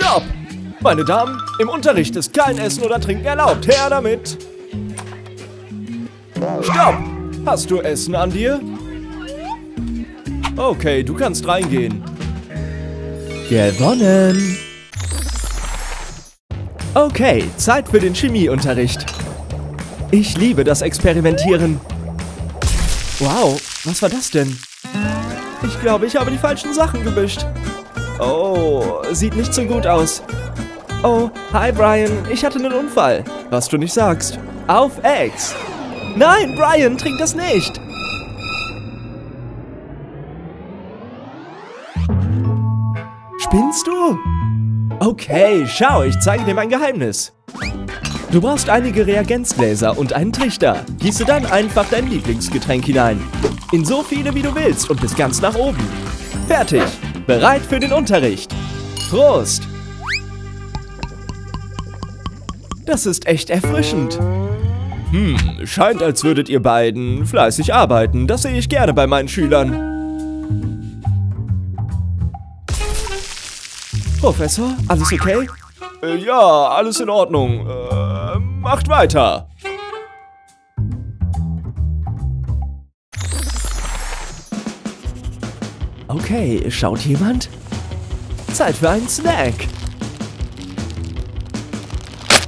Stopp! Meine Damen, im Unterricht ist kein Essen oder Trinken erlaubt. Her damit! Stopp! Hast du Essen an dir? Okay, du kannst reingehen. Gewonnen! Okay, Zeit für den Chemieunterricht. Ich liebe das Experimentieren. Wow, was war das denn? Ich glaube, ich habe die falschen Sachen gemischt. Oh, sieht nicht so gut aus. Oh, hi Brian, ich hatte einen Unfall. Was du nicht sagst. Auf Ex! Nein, Brian, trink das nicht! Spinnst du? Okay, schau, ich zeige dir mein Geheimnis. Du brauchst einige Reagenzgläser und einen Trichter. Gieße dann einfach dein Lieblingsgetränk hinein. In so viele, wie du willst und bis ganz nach oben. Fertig! Bereit für den Unterricht! Prost! Das ist echt erfrischend. Scheint, als würdet ihr beiden fleißig arbeiten. Das sehe ich gerne bei meinen Schülern. Professor, alles okay? Ja, alles in Ordnung. Macht weiter. Okay, schaut jemand? Zeit für einen Snack.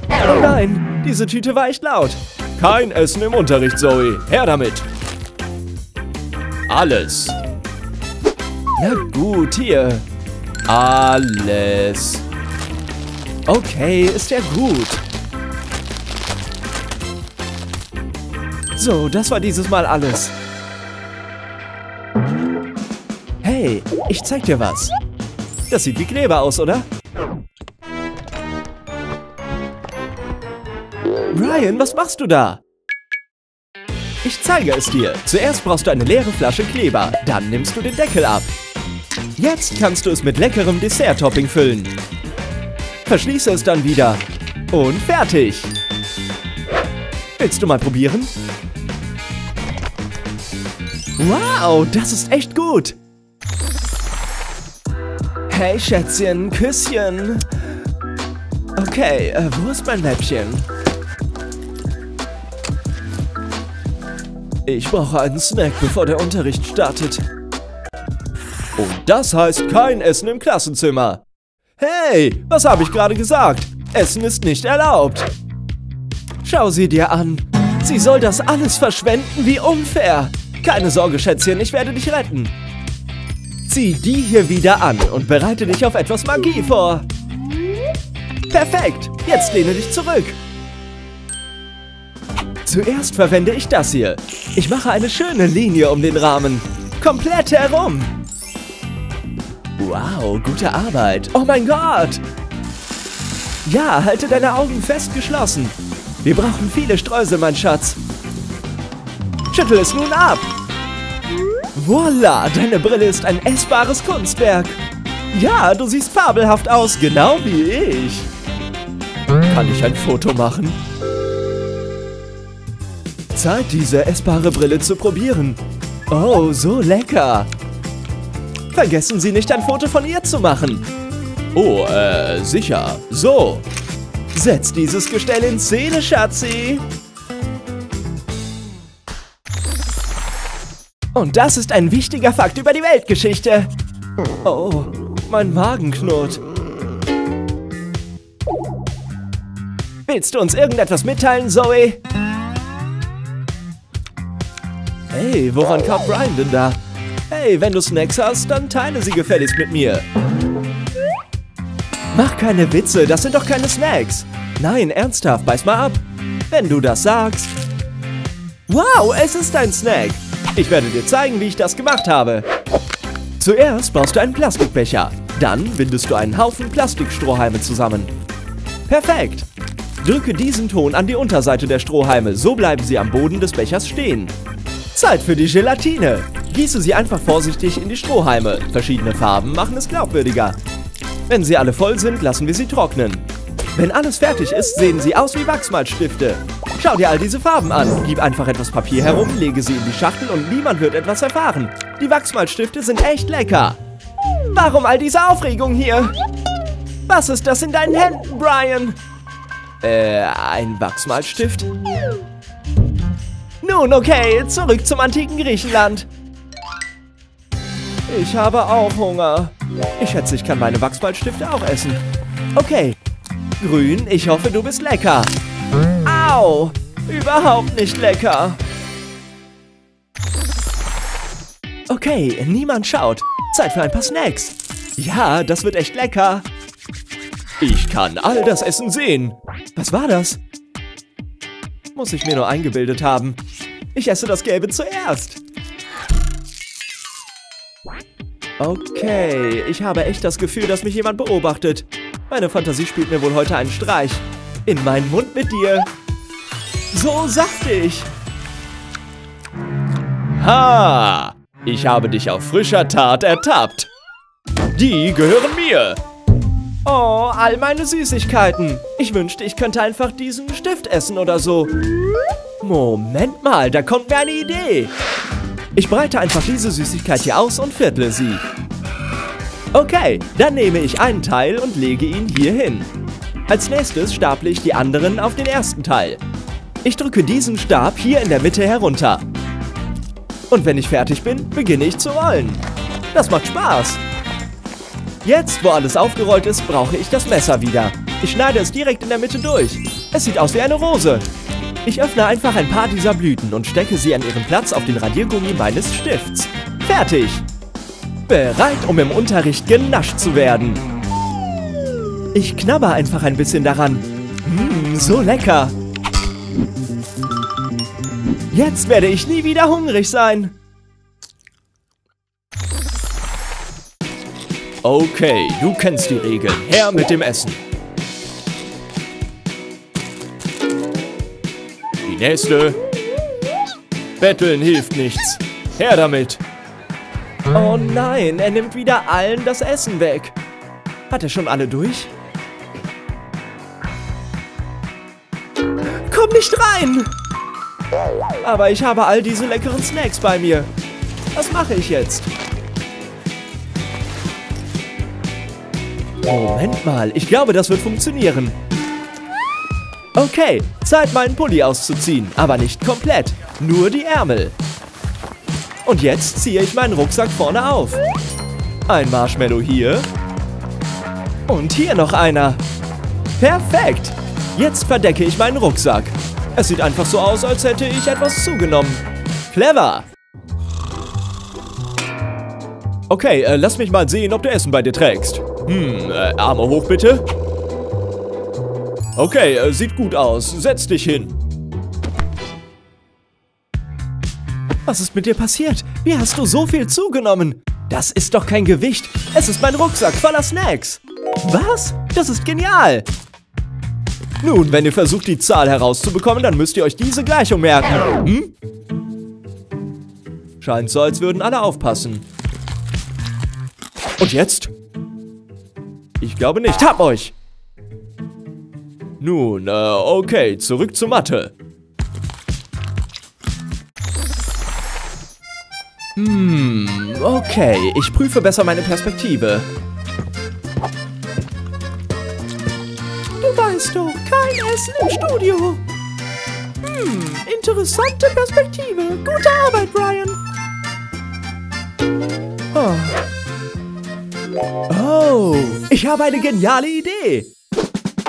Oh nein, diese Tüte war echt laut. Kein Essen im Unterricht, Zoe. Her damit. Alles. Na gut, hier. Alles. Okay, ist ja gut. So, das war dieses Mal alles. Hey, ich zeig dir was. Das sieht wie Kleber aus, oder? Brian, was machst du da? Ich zeige es dir. Zuerst brauchst du eine leere Flasche Kleber. Dann nimmst du den Deckel ab. Jetzt kannst du es mit leckerem Dessert-Topping füllen. Verschließe es dann wieder. Und fertig. Willst du mal probieren? Wow, das ist echt gut. Hey, Schätzchen, Küsschen. Okay, wo ist mein Läppchen? Ich brauche einen Snack, bevor der Unterricht startet. Und das heißt kein Essen im Klassenzimmer. Hey, was habe ich gerade gesagt? Essen ist nicht erlaubt. Schau sie dir an. Sie soll das alles verschwenden, wie unfair. Keine Sorge, Schätzchen, ich werde dich retten. Zieh die hier wieder an und bereite dich auf etwas Magie vor. Perfekt, jetzt lehne dich zurück. Zuerst verwende ich das hier. Ich mache eine schöne Linie um den Rahmen. Komplett herum. Wow, gute Arbeit. Oh mein Gott! Ja, halte deine Augen fest geschlossen. Wir brauchen viele Streusel, mein Schatz. Schüttel es nun ab. Voila, deine Brille ist ein essbares Kunstwerk. Ja, du siehst fabelhaft aus, genau wie ich. Kann ich ein Foto machen? Zeit, diese essbare Brille zu probieren. Oh, so lecker. Vergessen Sie nicht, ein Foto von ihr zu machen. Oh, sicher. So. Setz dieses Gestell in Szene, Schatzi. Und das ist ein wichtiger Fakt über die Weltgeschichte. Oh, mein Magen knurrt. Willst du uns irgendetwas mitteilen, Zoe? Hey, woran kommt Brian denn da? Hey, wenn du Snacks hast, dann teile sie gefälligst mit mir. Mach keine Witze, das sind doch keine Snacks. Nein, ernsthaft, beiß mal ab. Wenn du das sagst. Wow, es ist ein Snack. Ich werde dir zeigen, wie ich das gemacht habe. Zuerst brauchst du einen Plastikbecher. Dann bindest du einen Haufen Plastikstrohhalme zusammen. Perfekt. Drücke diesen Ton an die Unterseite der Strohhalme, so bleiben sie am Boden des Bechers stehen. Zeit für die Gelatine. Gieße sie einfach vorsichtig in die Strohhalme. Verschiedene Farben machen es glaubwürdiger. Wenn sie alle voll sind, lassen wir sie trocknen. Wenn alles fertig ist, sehen sie aus wie Wachsmalstifte. Schau dir all diese Farben an. Gib einfach etwas Papier herum, lege sie in die Schachtel und niemand wird etwas erfahren. Die Wachsmalstifte sind echt lecker. Warum all diese Aufregung hier? Was ist das in deinen Händen, Brian? Ein Wachsmalstift? Nun, okay, zurück zum antiken Griechenland. Ich habe auch Hunger. Ich schätze, ich kann meine Wachsmalstifte auch essen. Okay. Grün, ich hoffe, du bist lecker. Au! Überhaupt nicht lecker. Okay, niemand schaut. Zeit für ein paar Snacks. Ja, das wird echt lecker. Ich kann all das Essen sehen. Was war das? Muss ich mir nur eingebildet haben. Ich esse das Gelbe zuerst. Okay, ich habe echt das Gefühl, dass mich jemand beobachtet. Meine Fantasie spielt mir wohl heute einen Streich. In meinen Mund mit dir. So saftig. Ha! Ich habe dich auf frischer Tat ertappt. Die gehören mir. Oh, all meine Süßigkeiten. Ich wünschte, ich könnte einfach diesen Stift essen oder so. Moment mal, da kommt mir eine Idee. Ich breite einfach diese Süßigkeit hier aus und viertle sie. Okay, dann nehme ich einen Teil und lege ihn hier hin. Als nächstes staple ich die anderen auf den ersten Teil. Ich drücke diesen Stab hier in der Mitte herunter. Und wenn ich fertig bin, beginne ich zu rollen. Das macht Spaß. Jetzt, wo alles aufgerollt ist, brauche ich das Messer wieder. Ich schneide es direkt in der Mitte durch. Es sieht aus wie eine Rose. Ich öffne einfach ein paar dieser Blüten und stecke sie an ihren Platz auf den Radiergummi meines Stifts. Fertig! Bereit, um im Unterricht genascht zu werden. Ich knabber einfach ein bisschen daran. So lecker! Jetzt werde ich nie wieder hungrig sein. Okay, du kennst die Regeln. Her mit dem Essen. Die nächste. Betteln hilft nichts. Her damit. Oh nein, er nimmt wieder allen das Essen weg. Hat er schon alle durch? Komm nicht rein! Aber ich habe all diese leckeren Snacks bei mir. Was mache ich jetzt? Moment mal, ich glaube, das wird funktionieren. Okay, Zeit, meinen Pulli auszuziehen, aber nicht komplett, nur die Ärmel. Und jetzt ziehe ich meinen Rucksack vorne auf. Ein Marshmallow hier. Und hier noch einer. Perfekt! Jetzt verdecke ich meinen Rucksack. Es sieht einfach so aus, als hätte ich etwas zugenommen. Clever! Okay, lass mich mal sehen, ob du Essen bei dir trägst. Arme hoch bitte. Okay, sieht gut aus. Setz dich hin. Was ist mit dir passiert? Wie hast du so viel zugenommen? Das ist doch kein Gewicht. Es ist mein Rucksack voller Snacks. Was? Das ist genial. Nun, wenn ihr versucht, die Zahl herauszubekommen, dann müsst ihr euch diese Gleichung merken. Scheint so, als würden alle aufpassen. Und jetzt? Ich glaube nicht. Hab euch! Nun, okay, zurück zur Mathe. Okay, ich prüfe besser meine Perspektive. Du weißt doch, kein Essen im Studio. Interessante Perspektive. Gute Arbeit, Brian. Oh, ich habe eine geniale Idee.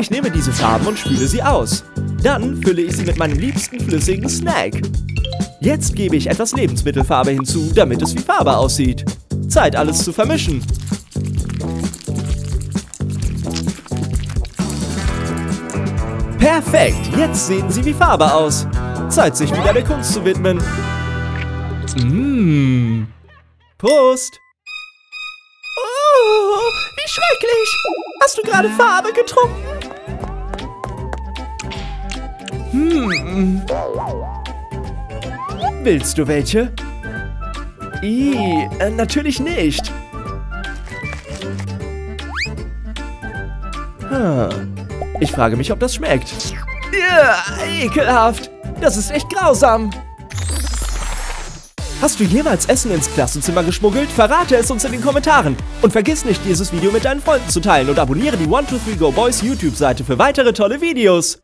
Ich nehme diese Farben und spüle sie aus. Dann fülle ich sie mit meinem liebsten flüssigen Snack. Jetzt gebe ich etwas Lebensmittelfarbe hinzu, damit es wie Farbe aussieht. Zeit, alles zu vermischen. Perfekt, jetzt sehen sie wie Farbe aus. Zeit, sich wieder der Kunst zu widmen. Prost! Oh, wie schrecklich! Hast du gerade Farbe getrunken? Willst du welche? Natürlich nicht. Ich frage mich, ob das schmeckt. Ekelhaft. Das ist echt grausam. Hast du jemals Essen ins Klassenzimmer geschmuggelt? Verrate es uns in den Kommentaren. Und vergiss nicht, dieses Video mit deinen Freunden zu teilen und abonniere die 123 GO! BOYS YouTube-Seite für weitere tolle Videos.